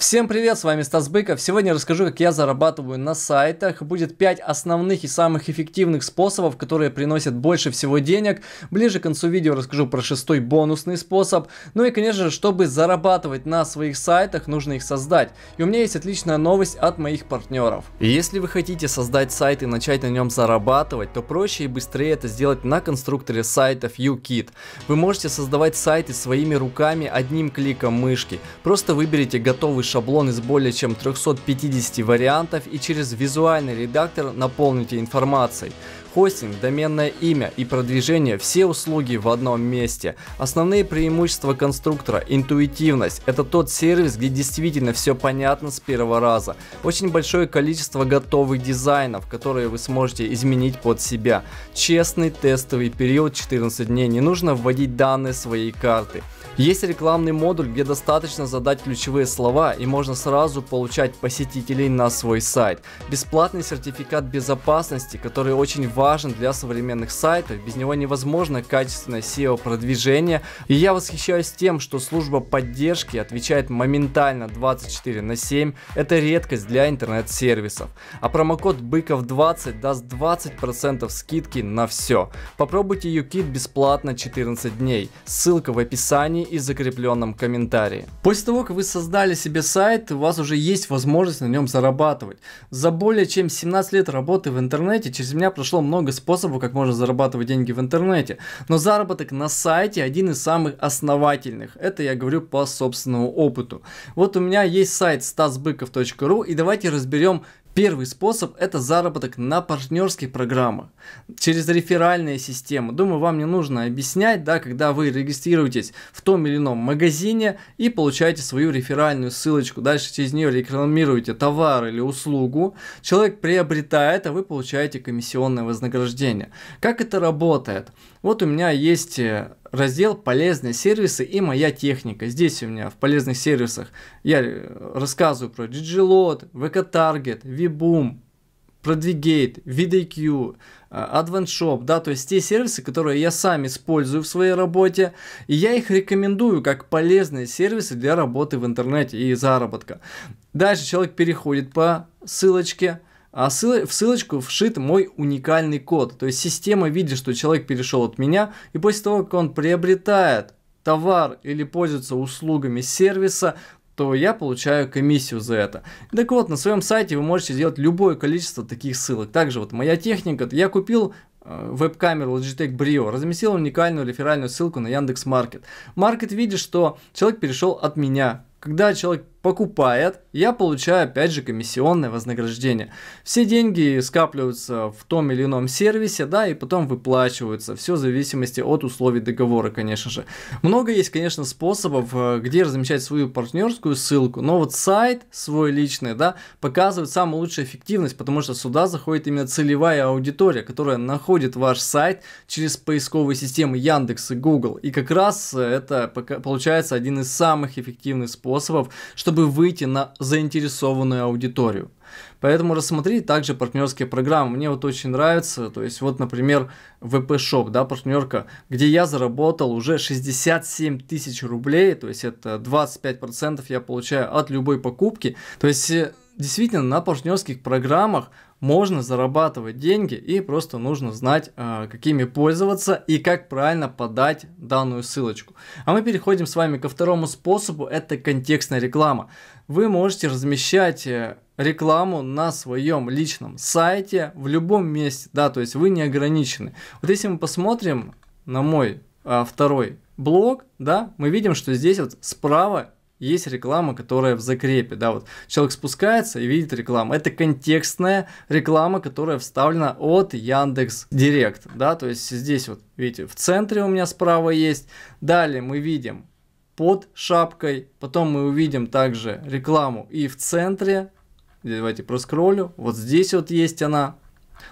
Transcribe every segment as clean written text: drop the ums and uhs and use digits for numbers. Всем привет, с вами Стас Быков. Сегодня расскажу, как я зарабатываю на сайтах. Будет 5 основных и самых эффективных способов, которые приносят больше всего денег. Ближе к концу видео расскажу про 6-й бонусный способ. Ну и, конечно же, чтобы зарабатывать на своих сайтах, нужно их создать. И у меня есть отличная новость от моих партнеров. Если вы хотите создать сайт и начать на нем зарабатывать, то проще и быстрее это сделать на конструкторе сайтов uKit. Вы можете создавать сайты своими руками одним кликом мышки. Просто выберите готовый шаблон из более чем 350 вариантов и через визуальный редактор наполните информацией. Хостинг, доменное имя и продвижение – все услуги в одном месте. Основные преимущества конструктора – интуитивность. Это тот сервис, где действительно все понятно с первого раза. Очень большое количество готовых дизайнов, которые вы сможете изменить под себя. Честный тестовый период 14 дней. Не нужно вводить данные своей карты. Есть рекламный модуль, где достаточно задать ключевые слова и можно сразу получать посетителей на свой сайт. Бесплатный сертификат безопасности, который очень важен для современных сайтов, без него невозможно качественное SEO продвижение. И я восхищаюсь тем, что служба поддержки отвечает моментально 24/7, это редкость для интернет-сервисов. А промокод BYKOV20 даст 20% скидки на все. Попробуйте uKit бесплатно 14 дней, ссылка в описании и закрепленном комментарии. После того, как вы создали себе сайт, у вас уже есть возможность на нем зарабатывать. За более чем 17 лет работы в интернете через меня прошло много способов, как можно зарабатывать деньги в интернете, но заработок на сайте один из самых основательных. Это я говорю по собственному опыту. Вот у меня есть сайт stasbykov.ru, и давайте разберем. Первый способ – это заработок на партнерских программах, через реферальные системы. Думаю, вам не нужно объяснять, да, когда вы регистрируетесь в том или ином магазине и получаете свою реферальную ссылочку. Дальше через нее рекламируете товар или услугу. Человек приобретает, а вы получаете комиссионное вознаграждение. Как это работает? Вот у меня есть раздел «Полезные сервисы» и «Моя техника». Здесь у меня в полезных сервисах я рассказываю про DigiLoad, VKTarget, VBoom, Prodigate, VDQ, AdvanceShop, да, то есть те сервисы, которые я сам использую в своей работе, и я их рекомендую как полезные сервисы для работы в интернете и заработка. Дальше человек переходит по ссылочке, а в ссылочку вшит мой уникальный код. То есть система видит, что человек перешел от меня, и после того, как он приобретает товар или пользуется услугами сервиса, то я получаю комиссию за это. Так вот, на своем сайте вы можете сделать любое количество таких ссылок. Также вот моя техника. Я купил веб-камеру Logitech Brio, разместил уникальную реферальную ссылку на Яндекс.Маркет. Маркет видит, что человек перешел от меня. Когда человек покупает, я получаю опять же комиссионное вознаграждение. Все деньги скапливаются в том или ином сервисе, да, и потом выплачиваются. Все в зависимости от условий договора, конечно же. Много есть, конечно, способов, где размещать свою партнерскую ссылку, но вот сайт свой личный, да, показывает самую лучшую эффективность, потому что сюда заходит именно целевая аудитория, которая находит ваш сайт через поисковые системы Яндекс и Google. И как раз это получается один из самых эффективных способов, чтобы выйти на заинтересованную аудиторию. Поэтому рассмотрите также партнерские программы. Мне вот очень нравится, то есть вот, например, VPShop, да, партнерка, где я заработал уже 67 тысяч рублей, то есть это 25% я получаю от любой покупки. То есть действительно на партнерских программах можно зарабатывать деньги, и просто нужно знать, какими пользоваться и как правильно подать данную ссылочку. А мы переходим с вами ко второму способу, это контекстная реклама. Вы можете размещать рекламу на своем личном сайте в любом месте, да, то есть вы не ограничены. Вот если мы посмотрим на мой второй блог, да, мы видим, что здесь вот справа есть реклама, которая в закрепе, да, вот человек спускается и видит рекламу. Это контекстная реклама, которая вставлена от Яндекс.Директ, да, то есть здесь вот, видите, в центре у меня справа есть, далее мы видим под шапкой, потом мы увидим также рекламу и в центре, давайте проскроллю, вот здесь вот есть она.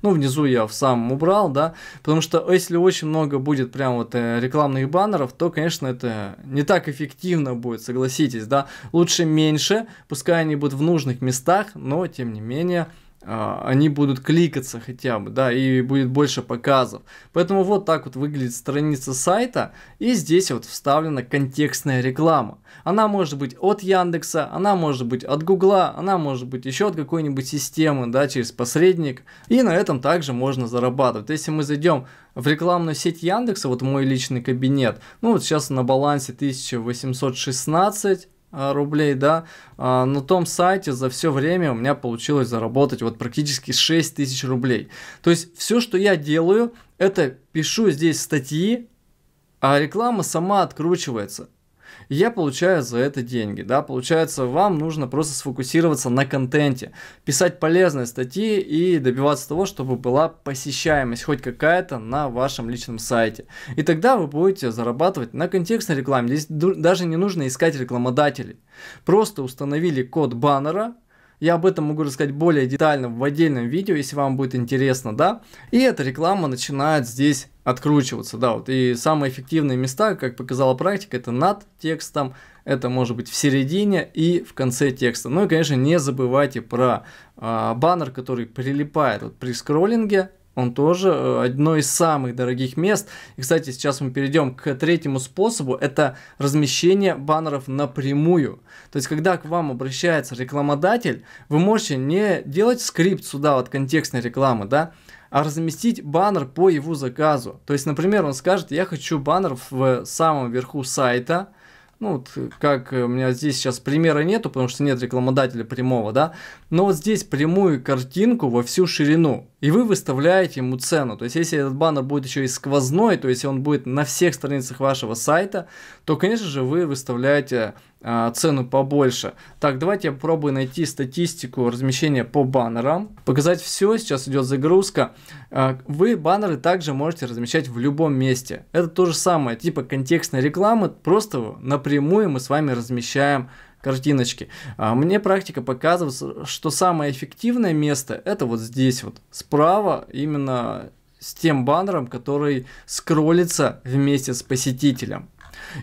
Ну, внизу я сам убрал, да, потому что если очень много будет прям вот рекламных баннеров, то, конечно, это не так эффективно будет, согласитесь, да. Лучше меньше, пускай они будут в нужных местах, но, тем не менее, они будут кликаться хотя бы, да, и будет больше показов. Поэтому вот так вот выглядит страница сайта, и здесь вот вставлена контекстная реклама. Она может быть от Яндекса, она может быть от Гугла, она может быть еще от какой-нибудь системы, да, через посредник, и на этом также можно зарабатывать. Если мы зайдем в рекламную сеть Яндекса, вот мой личный кабинет, ну вот сейчас на балансе 1816 рублей, да, на том сайте за все время у меня получилось заработать вот практически 6000 рублей. То есть все, что я делаю, это пишу здесь статьи, а реклама сама откручивается. Я получаю за это деньги, да, получается, вам нужно просто сфокусироваться на контенте, писать полезные статьи и добиваться того, чтобы была посещаемость хоть какая-то на вашем личном сайте. И тогда вы будете зарабатывать на контекстной рекламе, здесь даже не нужно искать рекламодателей, просто установили код баннера. Я об этом могу рассказать более детально в отдельном видео, если вам будет интересно, да. И эта реклама начинает здесь откручиваться, да. Вот. И самые эффективные места, как показала практика, это над текстом, это может быть в середине и в конце текста. Ну и, конечно, не забывайте про баннер, который прилипает вот при скроллинге. Он тоже одно из самых дорогих мест. И, кстати, сейчас мы перейдем к третьему способу. Это размещение баннеров напрямую. То есть, когда к вам обращается рекламодатель, вы можете не делать скрипт сюда от контекстной рекламы, да, а разместить баннер по его заказу. То есть, например, он скажет: я хочу баннер в самом верху сайта. Ну, вот как у меня здесь сейчас примера нету, потому что нет рекламодателя прямого, да. Но вот здесь прямую картинку во всю ширину. И вы выставляете ему цену. То есть, если этот баннер будет еще и сквозной, то есть он будет на всех страницах вашего сайта, то, конечно же, вы выставляете цену побольше. Так, давайте я попробую найти статистику размещения по баннерам. Показать все, сейчас идет загрузка. Вы баннеры также можете размещать в любом месте. Это то же самое, типа контекстной рекламы, просто напрямую мы с вами размещаем картиночки. Мне практика показывает, что самое эффективное место это вот здесь вот справа, именно с тем баннером, который скроллится вместе с посетителем.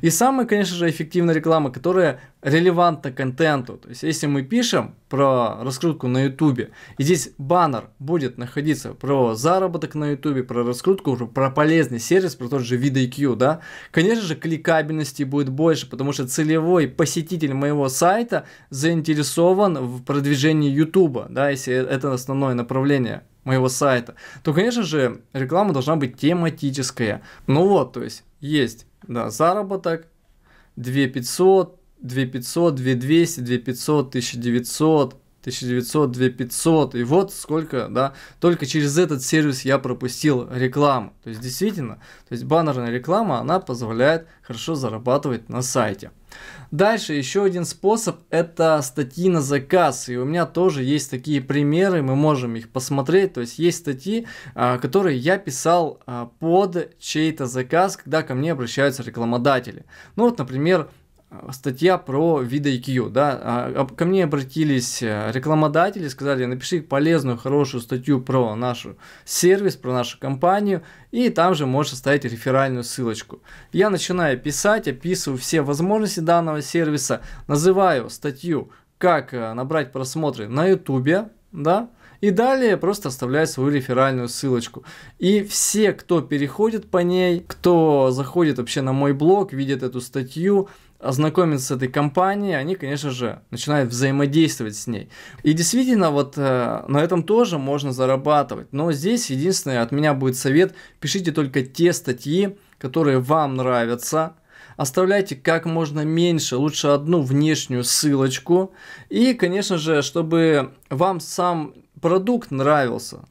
И самая, конечно же, эффективная реклама, которая релевантна контенту. То есть, если мы пишем про раскрутку на YouTube, и здесь баннер будет находиться про заработок на YouTube, про раскрутку, про полезный сервис, про тот же VidIQ, да, конечно же, кликабельности будет больше, потому что целевой посетитель моего сайта заинтересован в продвижении YouTube, да, если это основное направление моего сайта, то, конечно же, реклама должна быть тематическая. Ну вот, то есть, есть, да, заработок, 2500, 2500, 2200, 2500, 1900, 1900, 2500, и вот сколько, да, только через этот сервис я пропустил рекламу. То есть, действительно, то есть баннерная реклама, она позволяет хорошо зарабатывать на сайте. Дальше еще один способ, это статьи на заказ, и у меня тоже есть такие примеры, мы можем их посмотреть. То есть есть статьи, которые я писал под чей-то заказ, когда ко мне обращаются рекламодатели. Ну вот, например, статья про VDQ, да, ко мне обратились рекламодатели, сказали: напиши полезную, хорошую статью про наш сервис, про нашу компанию, и там же можешь оставить реферальную ссылочку. Я начинаю писать, описываю все возможности данного сервиса, называю статью «Как набрать просмотры на YouTube», да, и далее просто оставляю свою реферальную ссылочку. И все, кто переходит по ней, кто заходит вообще на мой блог, видит эту статью, ознакомиться с этой компанией, они, конечно же, начинают взаимодействовать с ней. И действительно, вот на этом тоже можно зарабатывать. Но здесь единственное от меня будет совет: пишите только те статьи, которые вам нравятся. Оставляйте как можно меньше, лучше одну внешнюю ссылочку. И, конечно же, чтобы вам сам продукт нравился.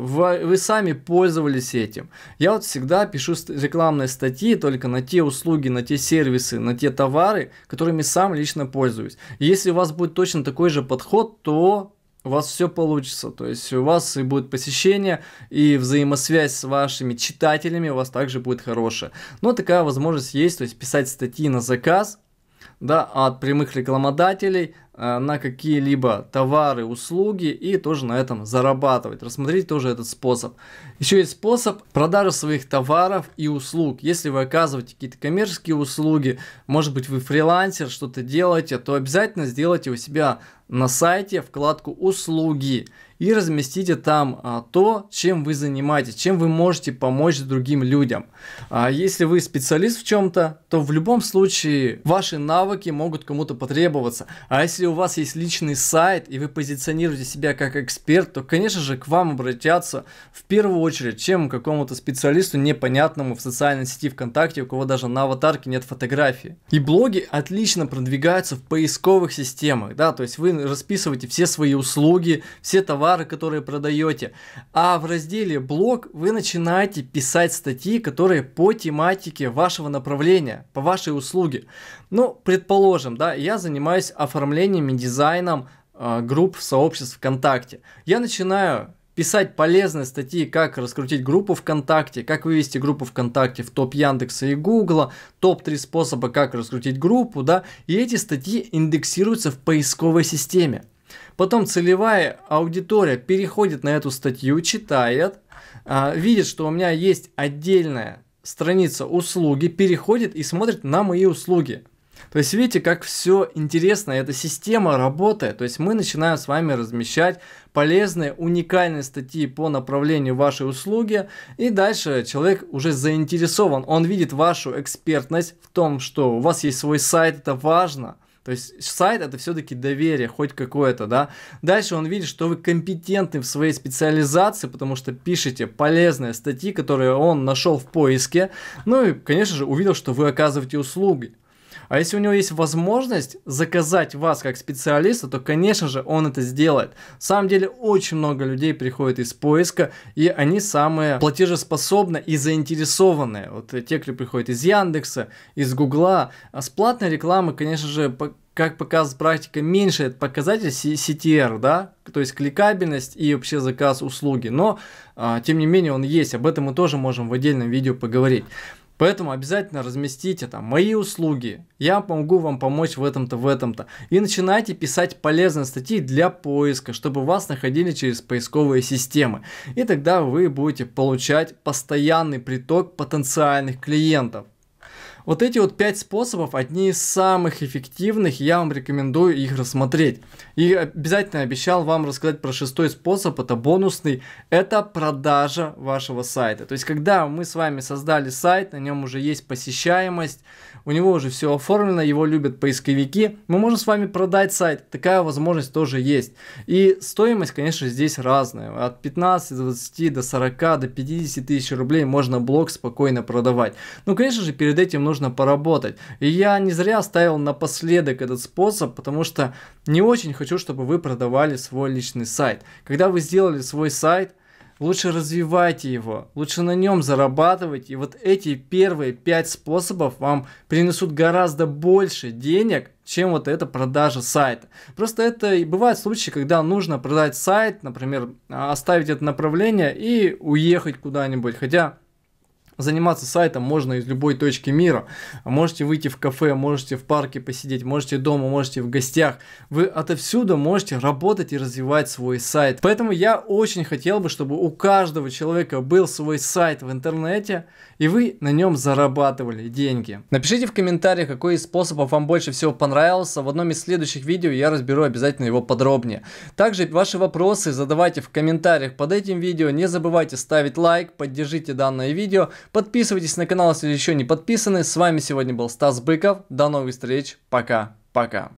Вы сами пользовались этим. Я вот всегда пишу рекламные статьи только на те услуги, на те сервисы, на те товары, которыми сам лично пользуюсь. И если у вас будет точно такой же подход, то у вас все получится. То есть у вас и будет посещение, и взаимосвязь с вашими читателями у вас также будет хорошая. Но такая возможность есть, то есть писать статьи на заказ, да, от прямых рекламодателей, на какие-либо товары, услуги и тоже на этом зарабатывать. Рассмотрите тоже этот способ. Еще есть способ продажи своих товаров и услуг. Если вы оказываете какие-то коммерческие услуги, может быть, вы фрилансер, что-то делаете, то обязательно сделайте у себя на сайте вкладку «Услуги» и разместите там то, чем вы занимаетесь, чем вы можете помочь другим людям. Если вы специалист в чем-то, то в любом случае ваши навыки могут кому-то потребоваться. А если у вас есть личный сайт и вы позиционируете себя как эксперт, то, конечно же, к вам обратятся в первую очередь, чем к какому-то специалисту непонятному в социальной сети ВКонтакте, у кого даже на аватарке нет фотографии. И блоги отлично продвигаются в поисковых системах, да, то есть вы расписываете все свои услуги, все товары, которые продаете, а в разделе «Блог» вы начинаете писать статьи, которые по тематике вашего направления, по вашей услуге. Ну, предположим, да, я занимаюсь оформлением и дизайном групп в сообществ ВКонтакте. Я начинаю писать полезные статьи, как раскрутить группу ВКонтакте, как вывести группу ВКонтакте в топ Яндекса и Гугла, топ-3 способа, как раскрутить группу, да, и эти статьи индексируются в поисковой системе. Потом целевая аудитория переходит на эту статью, читает, видит, что у меня есть отдельная страница услуги, переходит и смотрит на мои услуги. То есть видите, как все интересно, эта система работает. То есть мы начинаем с вами размещать полезные, уникальные статьи по направлению вашей услуги. И дальше человек уже заинтересован, он видит вашу экспертность в том, что у вас есть свой сайт, это важно. То есть сайт — это все-таки доверие хоть какое-то, да. Дальше он видит, что вы компетентны в своей специализации, потому что пишете полезные статьи, которые он нашел в поиске. Ну и, конечно же, увидел, что вы оказываете услуги. А если у него есть возможность заказать вас как специалиста, то, конечно же, он это сделает. На самом деле, очень много людей приходит из поиска, и они самые платежеспособные и заинтересованные. Вот те, кто приходит из Яндекса, из Гугла. А с платной рекламы, конечно же, как показывает практика, меньше этот показатель CTR, да, то есть кликабельность и вообще заказ услуги. Но, тем не менее, он есть. Об этом мы тоже можем в отдельном видео поговорить. Поэтому обязательно разместите там «Мои услуги», «Я могу вам помочь в этом-то». И начинайте писать полезные статьи для поиска, чтобы вас находили через поисковые системы. И тогда вы будете получать постоянный приток потенциальных клиентов. Вот эти вот 5 способов, одни из самых эффективных, я вам рекомендую их рассмотреть. И обязательно обещал вам рассказать про 6-й способ, это бонусный, это продажа вашего сайта. То есть, когда мы с вами создали сайт, на нем уже есть посещаемость, у него уже все оформлено, его любят поисковики, мы можем с вами продать сайт, такая возможность тоже есть. И стоимость, конечно, здесь разная, от 15, 20, до 40, до 50 тысяч рублей можно блог спокойно продавать. Ну, конечно же, перед этим нужно поработать. И я не зря оставил напоследок этот способ, потому что не очень хочу, чтобы вы продавали свой личный сайт. Когда вы сделали свой сайт, лучше развивайте его, лучше на нем зарабатывать. И вот эти первые 5 способов вам принесут гораздо больше денег, чем вот эта продажа сайта. Просто это и бывают случаи, когда нужно продать сайт, например, оставить это направление и уехать куда-нибудь. Хотя заниматься сайтом можно из любой точки мира. Можете выйти в кафе, можете в парке посидеть, можете дома, можете в гостях. Вы отовсюду можете работать и развивать свой сайт. Поэтому я очень хотел бы, чтобы у каждого человека был свой сайт в интернете, и вы на нем зарабатывали деньги. Напишите в комментариях, какой из способов вам больше всего понравился. В одном из следующих видео я разберу обязательно его подробнее. Также ваши вопросы задавайте в комментариях под этим видео. Не забывайте ставить лайк, поддержите данное видео. Подписывайтесь на канал, если еще не подписаны. С вами сегодня был Стас Быков. До новых встреч. Пока-пока.